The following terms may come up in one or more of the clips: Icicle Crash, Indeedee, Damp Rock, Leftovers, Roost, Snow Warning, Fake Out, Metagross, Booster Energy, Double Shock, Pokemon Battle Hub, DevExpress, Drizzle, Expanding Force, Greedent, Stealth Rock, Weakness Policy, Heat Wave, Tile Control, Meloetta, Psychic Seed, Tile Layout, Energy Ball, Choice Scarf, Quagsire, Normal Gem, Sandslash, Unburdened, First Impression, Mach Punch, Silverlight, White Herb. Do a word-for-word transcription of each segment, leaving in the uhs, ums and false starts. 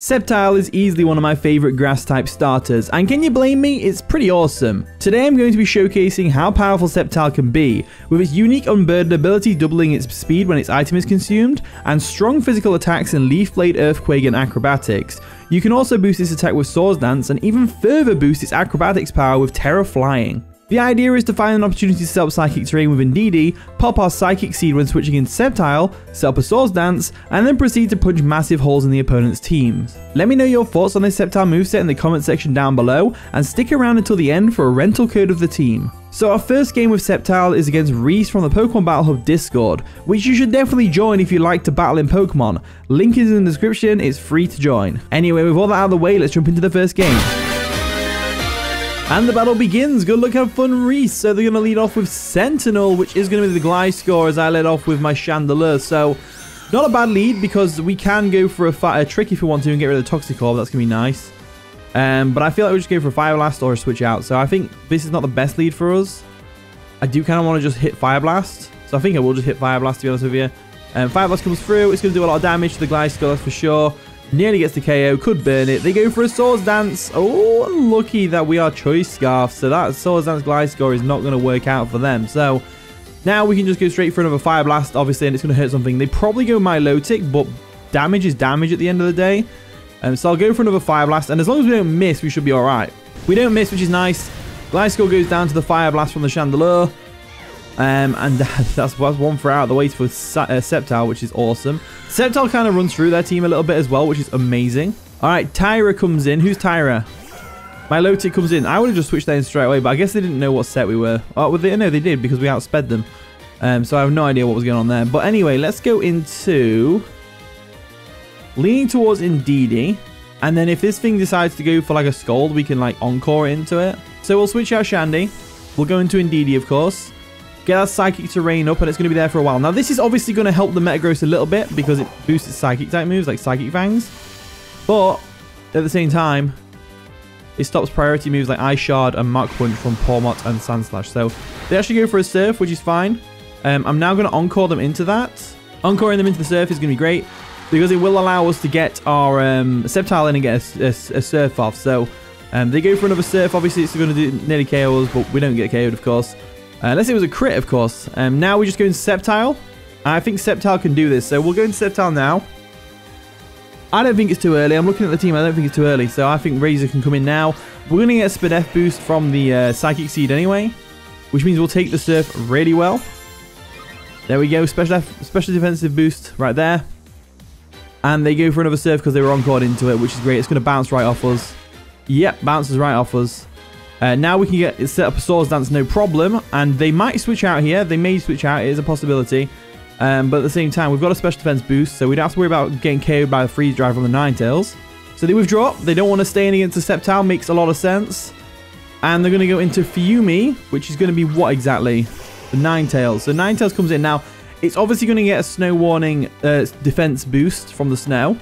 Sceptile is easily one of my favourite grass type starters, and can you blame me, it's pretty awesome. Today I'm going to be showcasing how powerful Sceptile can be, with its unique Unburdened ability doubling its speed when its item is consumed, and strong physical attacks in Leaf Blade, Earthquake and Acrobatics. You can also boost this attack with Swords Dance, and even further boost its Acrobatics power with Tera Flying. The idea is to find an opportunity to set up Psychic Terrain with Indeedee, pop our Psychic Seed when switching into Sceptile, set up a Swords Dance, and then proceed to punch massive holes in the opponent's teams. Let me know your thoughts on this Sceptile moveset in the comment section down below, and stick around until the end for a rental code of the team. So our first game with Sceptile is against Reese from the Pokemon Battle Hub Discord, which you should definitely join if you like to battle in Pokemon. Link is in the description, it's free to join. Anyway, with all that out of the way, let's jump into the first game. And the battle begins. Good luck, have fun, Reese. So they're going to lead off with Sentinel, which is going to be the Gliscor, as I led off with my Chandelure. So not a bad lead, because we can go for a, a trick if we want to and get rid of the Toxicorp. That's going to be nice. Um, but I feel like we'll just go for a Fire Blast or a Switch Out. So I think this is not the best lead for us. I do kind of want to just hit Fire Blast. So I think I will just hit Fire Blast, to be honest with you. Um, Fire Blast comes through. It's going to do a lot of damage to the Gliscor, that's for sure. Nearly gets the K O, could burn it. They go for a Swords Dance. Oh, lucky that we are Choice Scarf. So that Swords Dance Gliscor is not going to work out for them. So now we can just go straight for another Fire Blast, obviously, and it's going to hurt something. They probably go Milotic, but damage is damage at the end of the day. Um, so I'll go for another Fire Blast, and as long as we don't miss, we should be all right. We don't miss, which is nice. Gliscor goes down to the Fire Blast from the Chandelure. Um, and that's one for out of the way for uh, Sceptile, which is awesome. Sceptile kind of runs through their team a little bit as well, which is amazing. All right, Tyra comes in. Who's Tyra? Milotic comes in. I would have just switched that in straight away, but I guess they didn't know what set we were. Oh, well, they, no, they did, because we outsped them. Um, so I have no idea what was going on there. But anyway, let's go into... leaning towards Indeedee. And then if this thing decides to go for like a Scold, we can like Encore into it. So we'll switch out Shandy. We'll go into Indeedee, of course. Get that Psychic Terrain up, and it's going to be there for a while. Now, this is obviously going to help the Metagross a little bit, because it boosts its Psychic-type moves, like Psychic Fangs. But, at the same time, it stops priority moves like Ice Shard and Mach Punch from Pawmot and Sandslash. So, they actually go for a Surf, which is fine. Um, I'm now going to Encore them into that. Encoring them into the Surf is going to be great, because it will allow us to get our um, Sceptile in and get a, a, a Surf off. So, um, they go for another Surf. Obviously, it's going to do nearly K O us, but we don't get K O'd, of course. Uh, unless it was a crit, of course. Um, now we're just going Sceptile. I think Sceptile can do this, so we'll go into Sceptile now. I don't think it's too early. I'm looking at the team. I don't think it's too early, so I think Razor can come in now. We're going to get a Speed F boost from the uh, Psychic Seed anyway, which means we'll take the Surf really well. There we go. Special F, special defensive boost right there. And they go for another Surf because they were Encored into it, which is great. It's going to bounce right off us. Yep, bounces right off us. Uh, now we can get set up a Swords Dance, no problem. And they might switch out here. They may switch out. It is a possibility. Um, but at the same time, we've got a special defense boost, so we don't have to worry about getting K O'd by the freeze drive on the Ninetales. So they withdraw. They don't want to stay in against the Sceptile. Makes a lot of sense. And they're going to go into Fiumi, which is going to be what exactly? The Ninetales. So Ninetales comes in now. It's obviously going to get a Snow Warning uh, defense boost from the snow.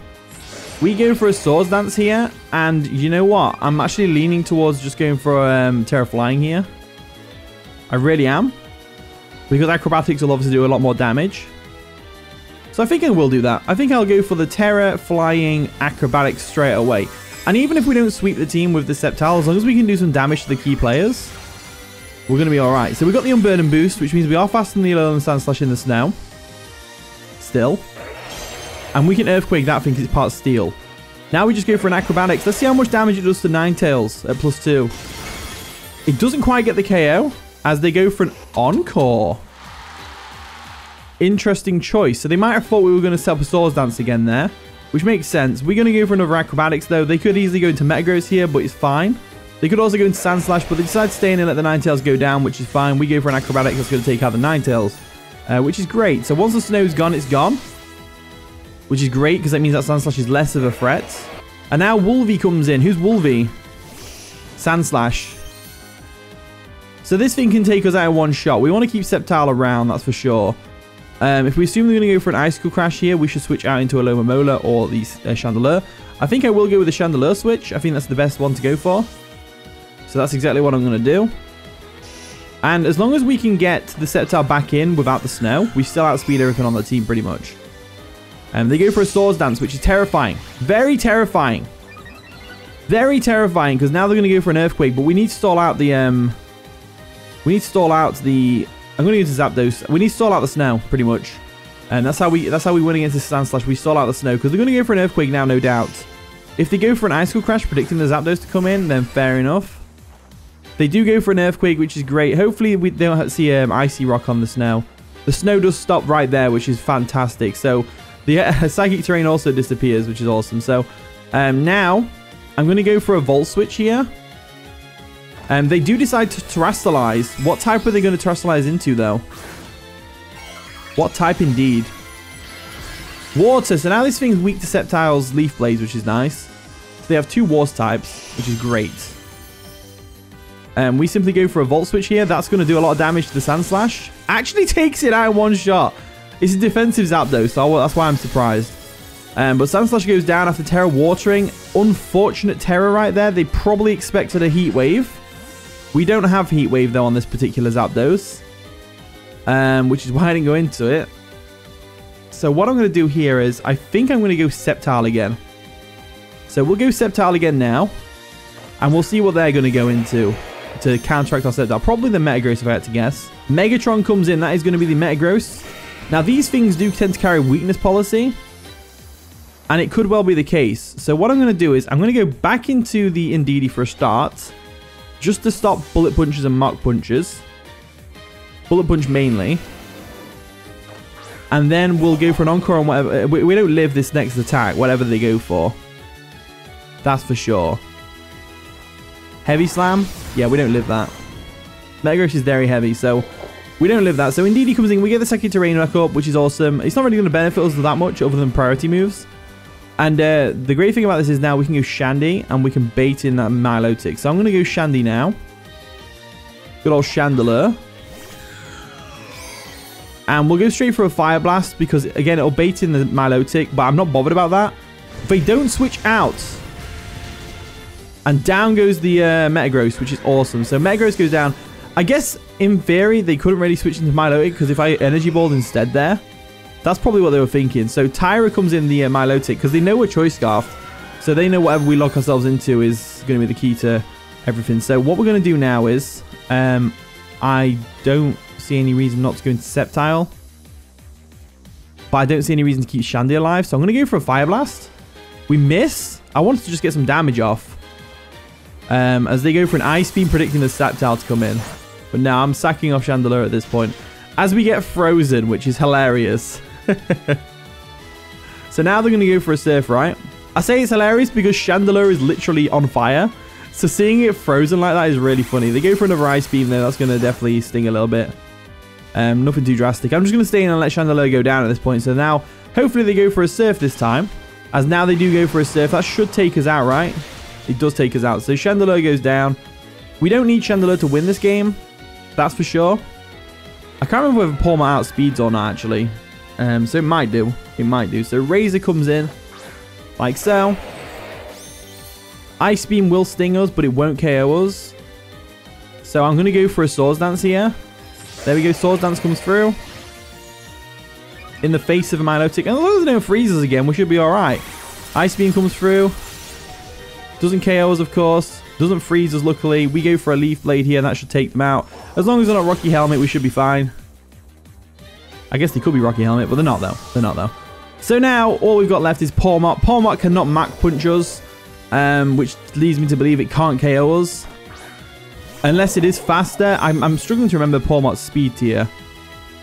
We go for a Swords Dance here, and you know what? I'm actually leaning towards just going for um, Tera Flying here. I really am. Because Acrobatics will obviously do a lot more damage. So I think I will do that. I think I'll go for the Tera Flying Acrobatics straight away. And even if we don't sweep the team with the Sceptile, as long as we can do some damage to the key players, we're going to be alright. So we've got the Unburdened boost, which means we are faster than the Alolan Sandslash in the snow. Still. And we can Earthquake that thing because it's part Steel. Now we just go for an Acrobatics. Let's see how much damage it does to Ninetales at plus two. It doesn't quite get the K O as they go for an Encore. Interesting choice. So they might have thought we were going to set up a Swords Dance again there, which makes sense. We're going to go for another Acrobatics though. They could easily go into Metagross here, but it's fine. They could also go into Sandslash, but they decide to stay in and let the Ninetales go down, which is fine. We go for an Acrobatics that's going to take out the Ninetales, uh, which is great. So once the snow's gone, it's gone. Which is great, because that means that Sandslash is less of a threat. And now Wolvie comes in. Who's Wolvie? Sandslash. So this thing can take us out in one shot. We want to keep Sceptile around, that's for sure. Um, if we assume they're going to go for an Icicle Crash here, we should switch out into Alomomola or the uh, Chandelure. I think I will go with the Chandelure switch. I think that's the best one to go for. So that's exactly what I'm going to do. And as long as we can get the Sceptile back in without the snow, we still outspeed everything on the team pretty much. Um, they go for a Swords Dance, which is terrifying. Very terrifying. Very terrifying, because now they're going to go for an Earthquake, but we need to stall out the... Um, we need to stall out the... I'm going to go to Zapdos. We need to stall out the Snow, pretty much. And that's how we that's how we win against this Sandslash. We stall out the Snow, because they're going to go for an Earthquake now, no doubt. If they go for an Icicle Crash, predicting the Zapdos to come in, then fair enough. They do go for an Earthquake, which is great. Hopefully, we don't have to see um, Icy Rock on the Snow. The Snow does stop right there, which is fantastic. So, the uh, Psychic Terrain also disappears, which is awesome. So, um, now... I'm going to go for a Volt Switch here. Um, they do decide to Terrastalize. What type are they going to Terrastalize into, though? What type, indeed? Water. So now this thing's weak to Sceptile's Leaf Blades, which is nice. So they have two Water types, which is great. Um, we simply go for a Volt Switch here. That's going to do a lot of damage to the Sandslash. Actually takes it out in one shot. It's a defensive Zapdos, though, so that's why I'm surprised. Um, but Sandslash goes down after Tera Watering. Unfortunate Tera right there. They probably expected a Heat Wave. We don't have Heat Wave, though, on this particular Zapdos. Um, which is why I didn't go into it. So what I'm going to do here is, I think I'm going to go Sceptile again. So we'll go Sceptile again now. And we'll see what they're going to go into to counteract our Sceptile. Probably the Metagross, if I had to guess. Megatron comes in. That is going to be the Metagross. Now, these things do tend to carry weakness policy. And it could well be the case. So what I'm going to do is I'm going to go back into the Indeedee for a start. Just to stop Bullet Punches and Mach Punches. Bullet Punch mainly. And then we'll go for an Encore on whatever. We, we don't live this next attack, whatever they go for. That's for sure. Heavy Slam. Yeah, we don't live that. Metagross is very heavy, so... We don't live that. So Indeedee comes in. We get the Psychic Terrain back up, which is awesome. It's not really going to benefit us that much other than priority moves. And uh, the great thing about this is now we can go Shandy and we can bait in that Milotic. So I'm going to go Shandy now. Good old Chandelure. And we'll go straight for a Fire Blast because, again, it'll bait in the Milotic, but I'm not bothered about that. They don't switch out. And down goes the uh, Metagross, which is awesome. So Metagross goes down. I guess, in theory, they couldn't really switch into Milotic because if I Energy Balled instead there... That's probably what they were thinking. So Tera comes in the uh, Milotic because they know we're Choice Scarfed. So they know whatever we lock ourselves into is going to be the key to everything. So what we're going to do now is... Um, I don't see any reason not to go into Sceptile. But I don't see any reason to keep Shandy alive. So I'm going to go for a Fire Blast. We miss. I wanted to just get some damage off. Um, as they go for an Ice Beam predicting the Sceptile to come in. But now I'm sacking off Chandelure at this point. As we get frozen, which is hilarious. So now they're going to go for a Surf, right? I say it's hilarious because Chandelure is literally on fire. So seeing it frozen like that is really funny. They go for another Ice Beam there. That's going to definitely sting a little bit. Um, nothing too drastic. I'm just going to stay in and let Chandelure go down at this point. So now, hopefully they go for a Surf this time. As now they do go for a Surf. That should take us out, right? It does take us out. So Chandelure goes down. We don't need Chandelure to win this game. That's for sure. I can't remember whether Pawmot outspeeds or not, actually. Um, so it might do. It might do. So Razor comes in. Like so. Ice Beam will sting us, but it won't K O us. So I'm going to go for a Swords Dance here. There we go. Swords Dance comes through. In the face of a Milotic. And as long as they don't freeze us again, we should be alright. Ice Beam comes through. Doesn't K O us, of course. Doesn't freeze us, luckily. We go for a Leaf Blade here, and that should take them out. As long as they're not Rocky Helmet, we should be fine. I guess they could be Rocky Helmet, but they're not, though. They're not, though. So now, all we've got left is Pawmot. Pawmot cannot Mach Punch us, um, which leads me to believe it can't K O us. Unless it is faster. I'm, I'm struggling to remember Pawmot's speed tier.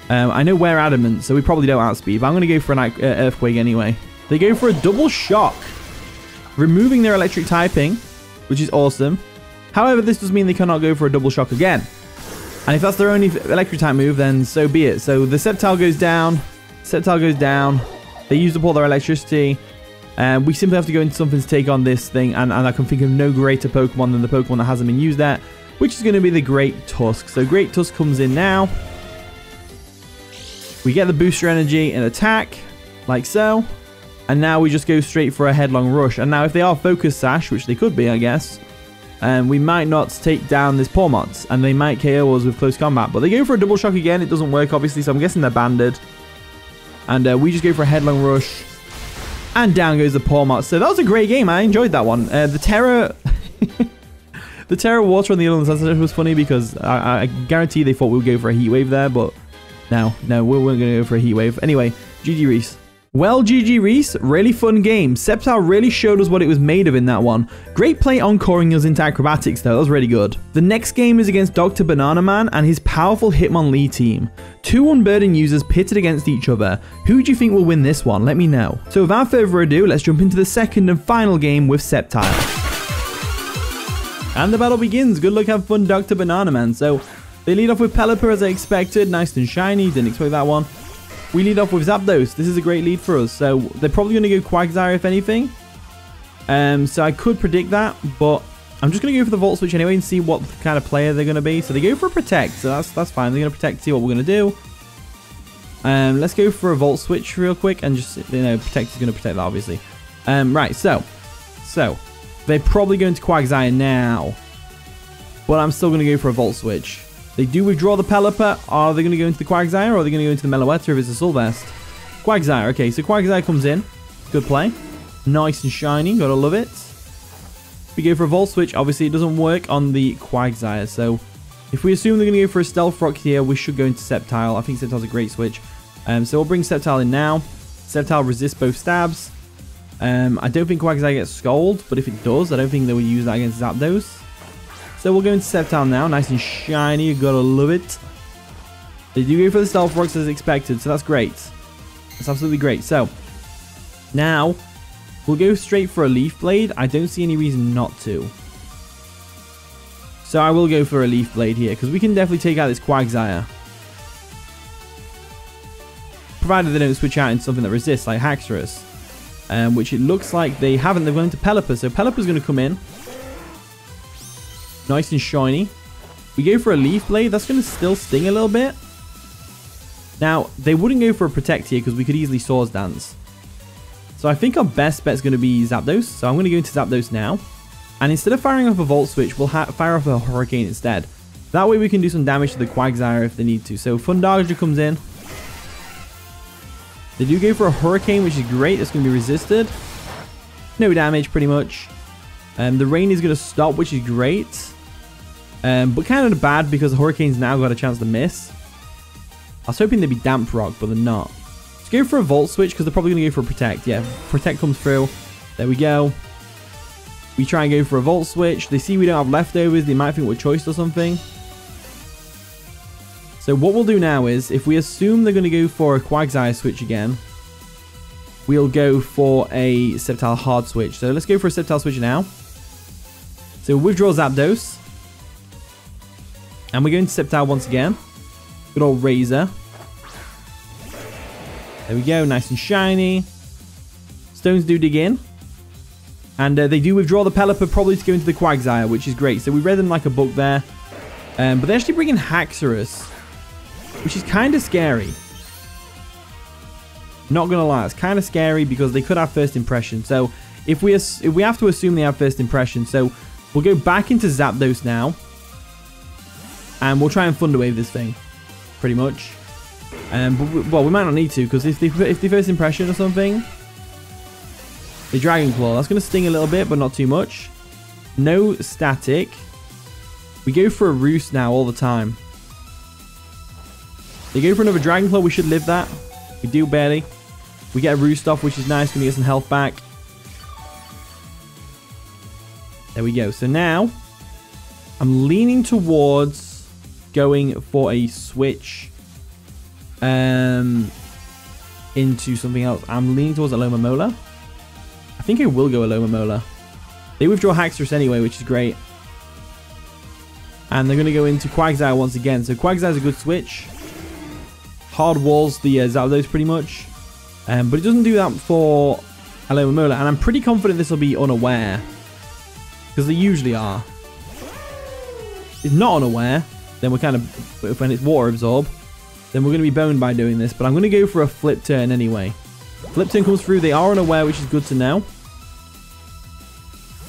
Um, I know we're adamant, so we probably don't outspeed, but I'm going to go for an uh, Earthquake anyway. They go for a Double Shock, removing their electric typing, which is awesome. However, this does mean they cannot go for a Double Shock again. And if that's their only Electric-type move, then so be it. So the Sceptile goes down. Sceptile goes down. They used up all their electricity. Um, we simply have to go into something to take on this thing. And, and I can think of no greater Pokemon than the Pokemon that hasn't been used there, which is going to be the Great Tusk. So Great Tusk comes in now. We get the Booster Energy and attack, like so. And now we just go straight for a Headlong Rush. And now if they are Focus Sash, which they could be, I guess... Um, we might not take down this Pawmot, and they might K O us with Close Combat. But they go for a Double Shock again. It doesn't work, obviously, so I'm guessing they're banded. And uh, we just go for a Headlong Rush. And down goes the Pawmot. So that was a great game. I enjoyed that one. Uh, the Tera... the Tera Water on the Island of Sandslash was funny because I, I guarantee they thought we would go for a Heat Wave there, but no, no, we weren't going to go for a Heat Wave. Anyway, G G Reese. Well, G G Reese, really fun game. Sceptile really showed us what it was made of in that one. Great play encoring us into acrobatics though, that was really good. The next game is against Doctor Banana Man and his powerful Hitmonlee team. Two Unburdened users pitted against each other. Who do you think will win this one? Let me know. So without further ado, let's jump into the second and final game with Sceptile. And the battle begins. Good luck, have fun, Doctor Banana Man. So they lead off with Pelipper as I expected. Nice and shiny, didn't expect that one. We lead off with Zapdos. This is a great lead for us. So they're probably going to go Quagsire, if anything. Um, so I could predict that, but I'm just going to go for the Volt Switch anyway and see what kind of player they're going to be. So they go for a Protect. So that's that's fine. They're going to Protect, see what we're going to do. Um, let's go for a Volt Switch real quick and just, you know, Protect is going to protect that, obviously. Um, right, so. So they're probably going to Quagsire now, but I'm still going to go for a Volt Switch. They do withdraw the Pelipper. Are they going to go into the Quagsire or are they going to go into the Meloetta if it's a Sylvest? Quagsire. Okay, so Quagsire comes in. Good play. Nice and shiny. Gotta love it. We go for a Volt Switch. Obviously, it doesn't work on the Quagsire. So, if we assume they're going to go for a Stealth Rock here, we should go into Sceptile. I think Sceptile's a great switch. Um, so, we'll bring Sceptile in now. Sceptile resists both stabs. Um, I don't think Quagsire gets Scold, but if it does, I don't think they will use that against Zapdos. So we'll go into Sceptile now. Nice and shiny. You gotta love it. They do go for the Stealth Rocks as expected. So that's great. That's absolutely great. So now we'll go straight for a Leaf Blade. I don't see any reason not to. So I will go for a Leaf Blade here because we can definitely take out this Quagsire. Provided they don't switch out into something that resists like Haxorus. Um, which it looks like they haven't. They're going to Pelipper. So Pelipper's going to come in. Nice and shiny. We go for a Leaf Blade. That's going to still sting a little bit. Now, they wouldn't go for a Protect here because we could easily Swords Dance. So I think our best bet is going to be Zapdos. So I'm going to go into Zapdos now. And instead of firing off a Volt Switch, we'll ha fire off a Hurricane instead. That way we can do some damage to the Quagsire if they need to. So Fundarja comes in. They do go for a Hurricane, which is great. That's going to be resisted. No damage, pretty much. Um, the rain is going to stop, which is great. Um, but kind of bad because the Hurricane's now got a chance to miss. I was hoping they'd be Damp Rock, but they're not. Let's go for a Volt Switch because they're probably going to go for a Protect. Yeah, Protect comes through. There we go. We try and go for a Volt Switch. They see we don't have leftovers. They might think we're choiced or something. So what we'll do now is, if we assume they're going to go for a Quagsire Switch again, we'll go for a Sceptile Hard Switch. So let's go for a Sceptile Switch now. So withdraw Zapdos. And we're going to Sceptile once again. Good old Razor. There we go. Nice and shiny. Stones do dig in. And uh, they do withdraw the Pelipper probably to go into the Quagsire, which is great. So we read them like a book there. Um, but they're actually bringing Haxorus, which is kind of scary. Not going to lie. It's kind of scary because they could have First Impression. So if we, if we have to assume they have First Impression. So we'll go back into Zapdos now. And we'll try and Thunder Wave this thing, pretty much. Um, but we, well, we might not need to, because if they, if they First Impression or something, the Dragon Claw, that's going to sting a little bit, but not too much. No static. We go for a Roost now all the time. They go for another Dragon Claw. We should live that. We do barely. We get a Roost off, which is nice. Going to get some health back. There we go. So now, I'm leaning towards going for a switch um, into something else. I'm leaning towards Alomomola. I think I will go Alomomola. They withdraw Haxorus anyway, which is great. And they're going to go into Quagsire once again. So Quagsire's a good switch. Hard walls the uh, Zapdos pretty much. Um, but it doesn't do that for Alomomola. And I'm pretty confident this will be unaware. Because they usually are. It's not unaware. Then we're kind of, when it's Water Absorb, then we're going to be boned by doing this. But I'm going to go for a Flip Turn anyway. Flip Turn comes through. They are unaware, which is good to know.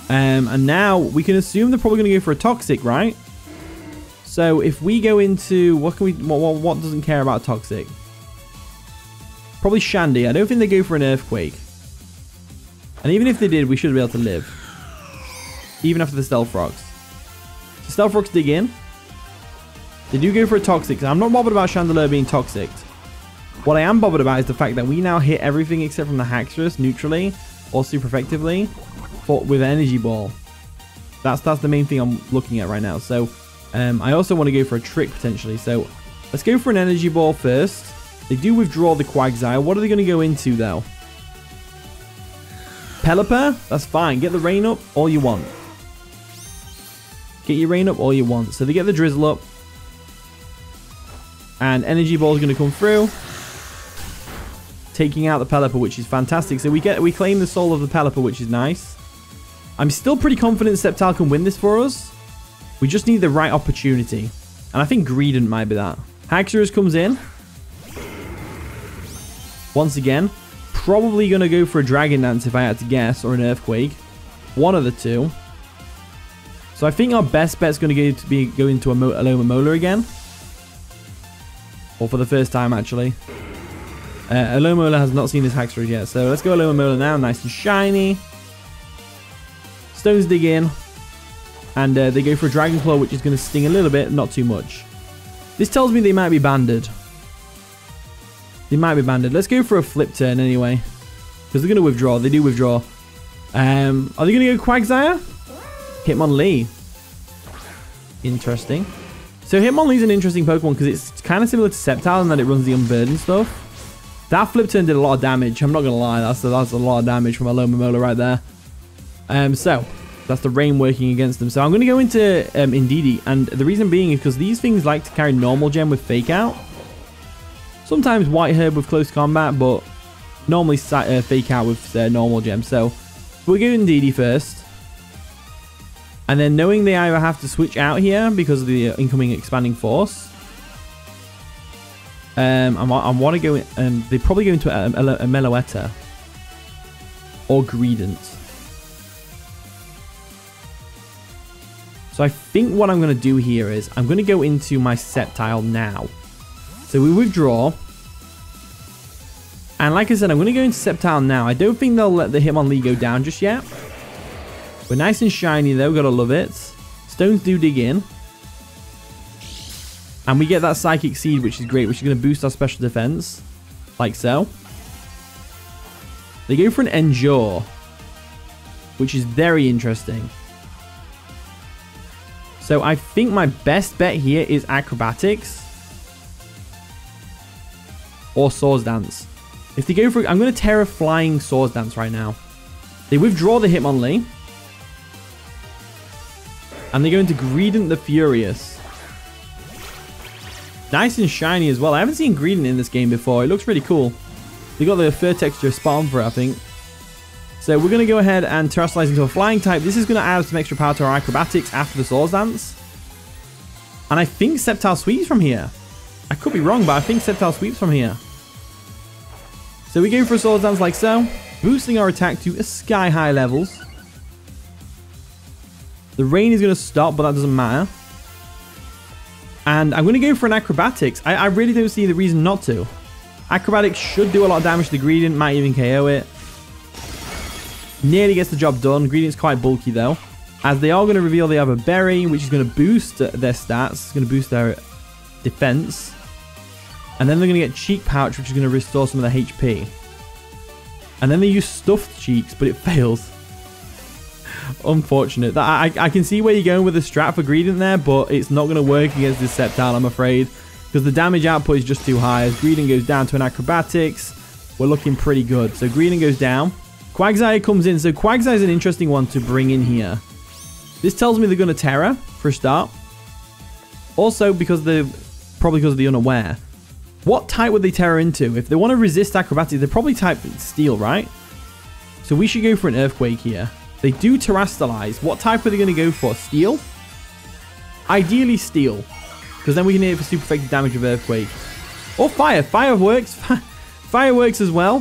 Um, and now we can assume they're probably going to go for a Toxic, right? So if we go into, what can we, what, what, what doesn't care about Toxic? Probably Chandy. I don't think they go for an Earthquake. And even if they did, we should be able to live. Even after the Stealth Rocks. So Stealth Rocks dig in. They do go for a Toxic. I'm not bothered about Chandelure being Toxic. What I am bothered about is the fact that we now hit everything except from the Haxorus neutrally or super effectively for, with an Energy Ball. That's that's the main thing I'm looking at right now. So um, I also want to go for a Trick potentially. So let's go for an Energy Ball first. They do withdraw the Quagsire. What are they going to go into though? Pelipper? That's fine. Get the rain up all you want. Get your rain up all you want. So they get the Drizzle up. And Energy Ball is going to come through, taking out the Pelipper, which is fantastic. So we get we claim the soul of the Pelipper, which is nice. I'm still pretty confident Sceptile can win this for us. We just need the right opportunity. And I think Greedent might be that. Haxorus comes in. Once again, probably going to go for a Dragon Dance if I had to guess, or an Earthquake. One of the two. So I think our best bet is going to go to be go into a Alomomola again. Or for the first time, actually. Uh, Alomomola has not seen this Haxorus yet. So let's go Alomomola now. Nice and shiny. Stones dig in. And uh, they go for a Dragon Claw, which is going to sting a little bit. Not too much. This tells me they might be banded. They might be banded. Let's go for a flip turn anyway. Because they're going to withdraw. They do withdraw. Um, are they going to go Quagsire? Hitmonlee. Interesting. So Hitmonlee is an interesting Pokemon because it's kind of similar to Sceptile in that it runs the Unburdened stuff. That flip turn did a lot of damage. I'm not going to lie. That's a, that's a lot of damage from Alomomola right there. Um, so that's the rain working against them. So I'm going to go into um, Indeedee. And the reason being is because these things like to carry normal gem with Fake Out. Sometimes White Herb with Close Combat, but normally uh, Fake Out with uh, normal gem. So we'll go Indeedee first. And then knowing they either have to switch out here because of the incoming expanding force. Um, I, I want to go in, um, they probably go into a, a, a Meloetta. Or Greedent. So I think what I'm going to do here is I'm going to go into my Sceptile now. So we withdraw. And like I said, I'm going to go into Sceptile now. I don't think they'll let the Hitmonlee go down just yet. We're nice and shiny though, gotta love it. Stones do dig in. And we get that Psychic Seed, which is great, which is going to boost our special defense. Like so. They go for an Endure. Which is very interesting. So I think my best bet here is Acrobatics. Or Swords Dance. If they go for... I'm going to Tera Flying Swords Dance right now. They withdraw the Hitmonlee. And they go into Greedent the Furious. Nice and shiny as well. I haven't seen Greedent in this game before. It looks really cool. They got the fur texture spot on for it, I think. So we're going to go ahead and terrestrialize into a flying type. This is going to add some extra power to our acrobatics after the Swords Dance. And I think Sceptile sweeps from here. I could be wrong, but I think Sceptile sweeps from here. So we go for a Swords Dance like so. Boosting our attack to sky high levels. The rain is going to stop, but that doesn't matter. And I'm going to go for an Acrobatics. I, I really don't see the reason not to. Acrobatics should do a lot of damage to the Greedent. Might even K O it. Nearly gets the job done. Greedent's quite bulky, though. As they are going to reveal they have a Berry, which is going to boost their stats. It's going to boost their defense. And then they're going to get Cheek Pouch, which is going to restore some of their H P. And then they use Stuffed Cheeks, but it fails. Unfortunate. I, I can see where you're going with the strat for Greedent there, but it's not going to work against this Sceptile, I'm afraid. Because the damage output is just too high. As Greedent goes down to an Acrobatics, we're looking pretty good. So Greedent goes down. Quagsire comes in. So Quagsire is an interesting one to bring in here. This tells me they're going to Tera for a start. Also, because they're probably because of the unaware. What type would they Tera into? If they want to resist Acrobatics, they're probably type Steel, right? So we should go for an Earthquake here. They do terrestrialize. What type are they going to go for? Steel? Ideally steel. Because then we can hit it for super effective damage with Earthquake. Or fire. Fire works. Fire works as well.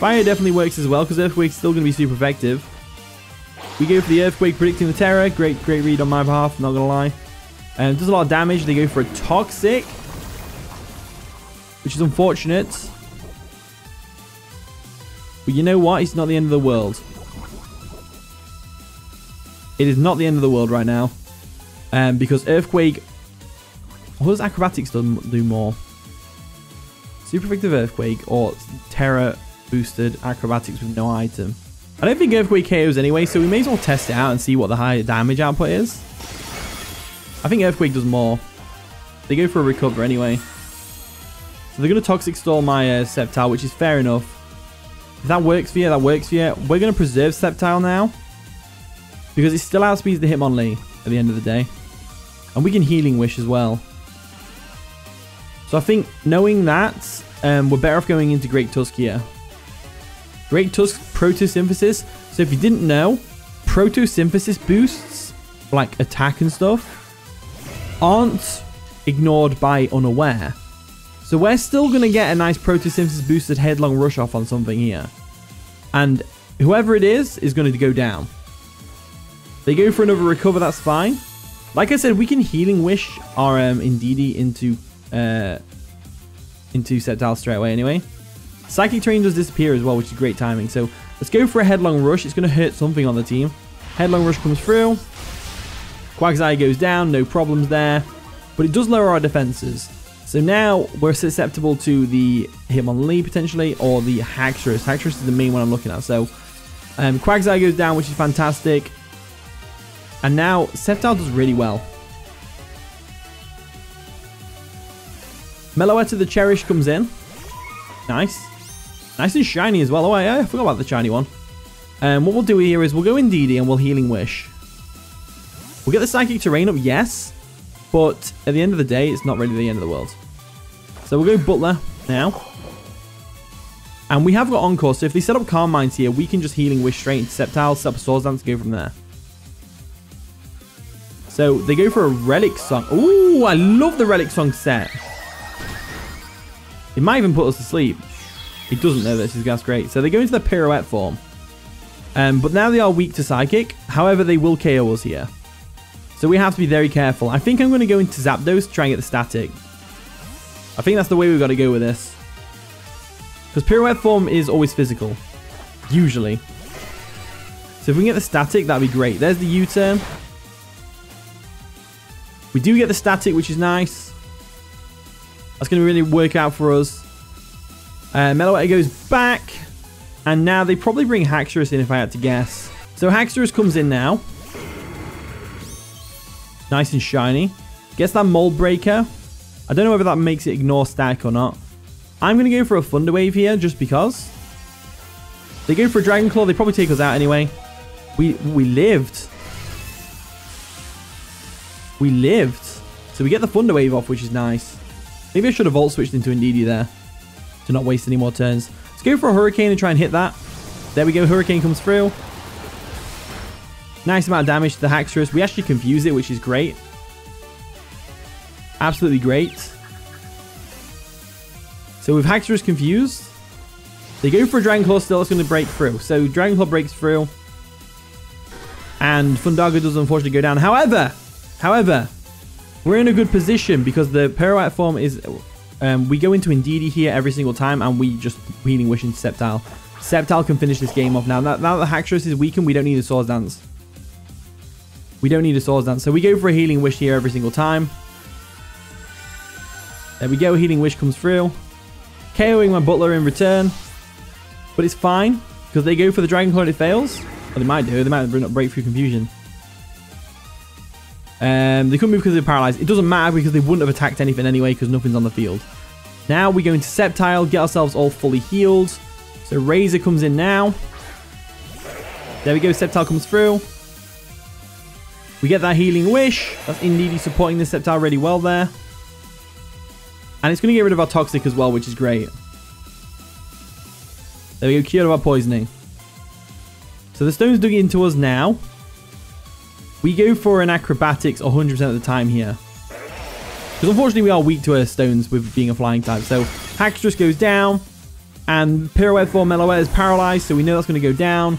Fire definitely works as well because Earthquake's still going to be super effective. We go for the Earthquake predicting the Tera. Great, great read on my behalf. Not going to lie. Um, does a lot of damage. They go for a Toxic. Which is unfortunate. But you know what? It's not the end of the world. It is not the end of the world right now. Um, because Earthquake... What does Acrobatics do, do more? Super Effective Earthquake or Terra Boosted Acrobatics with no item? I don't think Earthquake K Os anyway, so we may as well test it out and see what the higher damage output is. I think Earthquake does more. They go for a Recover anyway. So they're going to Toxic Storm my uh, Sceptile, which is fair enough. If that works for you, that works for you. We're going to preserve Sceptile now, because it still outspeeds the Hitmonlee at the end of the day. And we can Healing Wish as well. So I think knowing that, um, we're better off going into Great Tusk here. Great Tusk Photosynthesis. So if you didn't know, Photosynthesis boosts, like attack and stuff, aren't ignored by Unaware. So we're still going to get a nice Photosynthesis boosted Headlong Rush off on something here. And whoever it is, is going to go down. They go for another Recover, that's fine. Like I said, we can Healing Wish our um, Indeedee into, uh, into Sceptile straight away anyway. Psychic Terrain does disappear as well, which is great timing. So let's go for a Headlong Rush. It's going to hurt something on the team. Headlong Rush comes through. Quagsire goes down, no problems there. But it does lower our defenses. So now we're susceptible to the Hitmonlee potentially, or the Haxorus. Haxorus is the main one I'm looking at. So um, Quagsire goes down, which is fantastic. And now Sceptile does really well. Meloetta the Cherish comes in. Nice. Nice and shiny as well. Oh, yeah, I forgot about the shiny one. And um, what we'll do here is we'll go Indeedee and we'll Healing Wish. We'll get the Psychic Terrain up, yes. But at the end of the day, it's not really the end of the world. So we'll go Butler now. And we have got Encore. So if they set up Calm Minds here, we can just Healing Wish straight into Sceptile, set up a Swords Dance, go from there. So they go for a Relic Song. Ooh, I love the Relic Song set. It might even put us to sleep. It doesn't know this, that's great. So they go into the Pirouette form. Um, but now they are weak to Psychic. However, they will K O us here. So we have to be very careful. I think I'm going to go into Zapdos to try and get the static. I think that's the way we've got to go with this. Because Pirouette form is always physical. Usually. So if we can get the static, that'd be great. There's the U-turn. We do get the static, which is nice. That's going to really work out for us. Uh, Meloetta goes back. And now they probably bring Haxorus in if I had to guess. So Haxorus comes in now. Nice and shiny. Gets that Mold Breaker. I don't know whether that makes it ignore stack or not. I'm going to go for a Thunder Wave here just because. They go for a Dragon Claw. They probably take us out anyway. We, we lived. We lived. So we get the Thunder Wave off, which is nice. Maybe I should have Volt Switched into Indeedee there to not waste any more turns. Let's go for a Hurricane and try and hit that. There we go. Hurricane comes through. Nice amount of damage to the Haxorus. We actually confuse it, which is great. Absolutely great. So with Haxorus confused, they go for a Dragon Claw still. It's going to break through. So Dragon Claw breaks through. And Fundago does unfortunately go down. However, however, we're in a good position because the Pirouette form is... Um, we go into Indeedee here every single time and we just Healing Wish into Sceptile. Sceptile can finish this game off now. Now, now that the Haxorus is weakened, we don't need a Swords Dance. We don't need a Swords Dance. So we go for a Healing Wish here every single time. There we go. Healing Wish comes through. KOing my Butler in return. But it's fine because they go for the Dragon Claw and it fails. Well, they might do. They might bring up Breakthrough Confusion. Um, they couldn't move because they were paralyzed. It doesn't matter because they wouldn't have attacked anything anyway because nothing's on the field. Now we go into Sceptile. Get ourselves all fully healed. So Razor comes in now. There we go. Sceptile comes through. We get that Healing Wish. That's Indeedee supporting the Sceptile really well there. And it's going to get rid of our Toxic as well, which is great. There we go, cured of our poisoning. So the stone's dug into us now. We go for an Acrobatics one hundred percent of the time here. Because unfortunately we are weak to our stones with being a flying type. So Haxorus goes down. And Pirouette for Meloetta is paralyzed, so we know that's going to go down.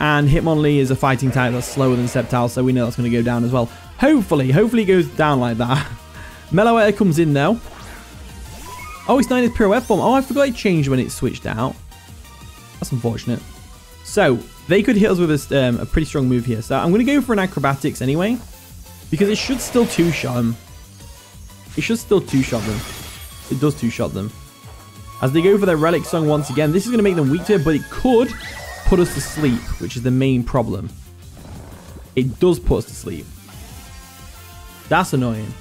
And Hitmonlee is a fighting type that's slower than Sceptile, so we know that's going to go down as well. Hopefully, hopefully it goes down like that. Meloetta comes in though. Oh, it's not in his Pirouette form. Oh, I forgot it changed when it switched out. That's unfortunate. So they could hit us with a, um, a pretty strong move here. So I'm going to go for an Acrobatics anyway, because it should still two-shot them. It should still two-shot them. It does two-shot them. As they go for their Relic Song once again, this is going to make them weak to it, but it could put us to sleep, which is the main problem. It does put us to sleep. That's annoying.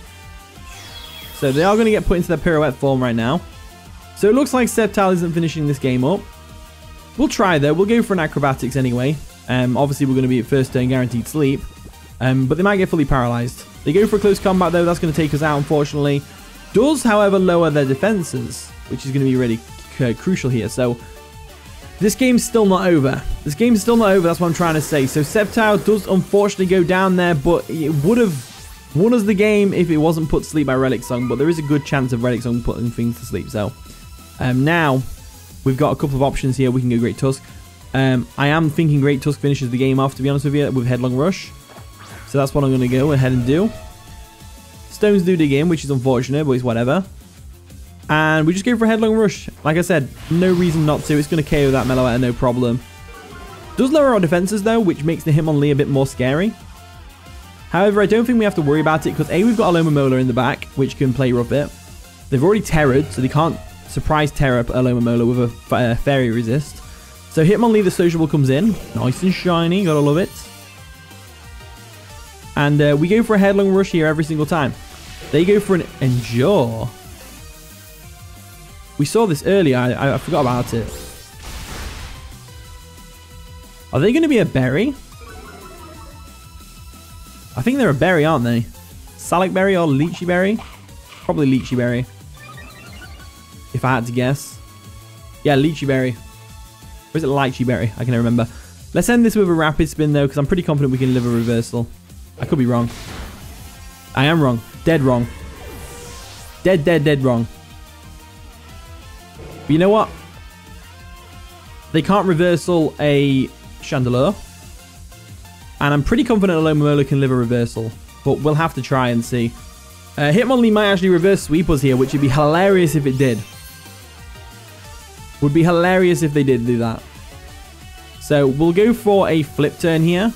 So they are going to get put into their Pirouette form right now. So it looks like Sceptile isn't finishing this game up. We'll try though. We'll go for an Acrobatics anyway. Um, obviously we're going to be at first turn guaranteed sleep. Um, but they might get fully paralyzed. They go for a close combat though. That's going to take us out, unfortunately. Does, however, lower their defenses, which is going to be really uh, crucial here. So this game's still not over. This game's still not over. That's what I'm trying to say. So Sceptile does unfortunately go down there, but it would have won us the game if it wasn't put to sleep by Relic Song, but there is a good chance of Relic Song putting things to sleep. So um, now we've got a couple of options here. We can go Great Tusk. Um, I am thinking Great Tusk finishes the game off, to be honest with you, with Headlong Rush. So that's what I'm going to go ahead and do. Stones do dig in, which is unfortunate, but it's whatever. And we just go for a Headlong Rush. Like I said, no reason not to. It's going to K O that Meloetta, no problem. Does lower our defenses though, which makes the Hitmonlee a bit more scary. However, I don't think we have to worry about it because A, we've got Alomomola in the back, which can play rough it. They've already Terra'd, so they can't surprise Terra Alomomola with a uh, Fairy Resist. So Hitmonlee the Sociable comes in. Nice and shiny, gotta love it. And uh, we go for a Headlong Rush here every single time. They go for an Endure. We saw this earlier, I, I forgot about it. Are they going to be a berry? I think they're a berry, aren't they? Salic Berry or Lychee Berry? Probably Lychee Berry. If I had to guess. Yeah, Lychee Berry. Or is it Lychee Berry? I can't remember. Let's end this with a Rapid Spin though, because I'm pretty confident we can live a reversal. I could be wrong. I am wrong. Dead wrong. Dead, dead, dead wrong. But you know what? They can't reversal a Chandelure. And I'm pretty confident Alomomola can live a reversal, but we'll have to try and see. Uh, Hitmonlee might actually reverse sweep us here, which would be hilarious if it did. Would be hilarious if they did do that. So we'll go for a flip turn here.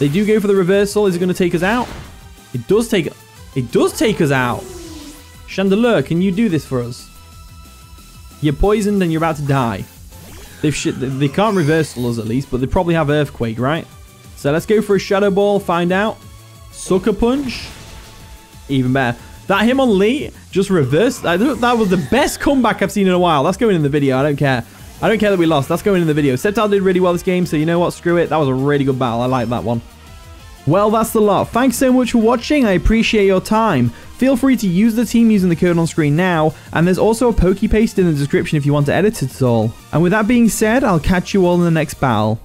They do go for the reversal. Is it going to take us out? It does take. It does take us out. Chandelure, can you do this for us? You're poisoned and you're about to die. They've shit. They can't reversal us at least, but they probably have Earthquake, right? So let's go for a Shadow Ball, find out. Sucker Punch. Even better. That Hitmonlee just reversed. That was the best comeback I've seen in a while. That's going in the video. I don't care. I don't care that we lost. That's going in the video. Sceptile did really well this game, so you know what? Screw it. That was a really good battle. I like that one. Well, that's the lot. Thanks so much for watching. I appreciate your time. Feel free to use the team using the code on screen now, and there's also a Pokepaste in the description if you want to edit it at all. And with that being said, I'll catch you all in the next battle.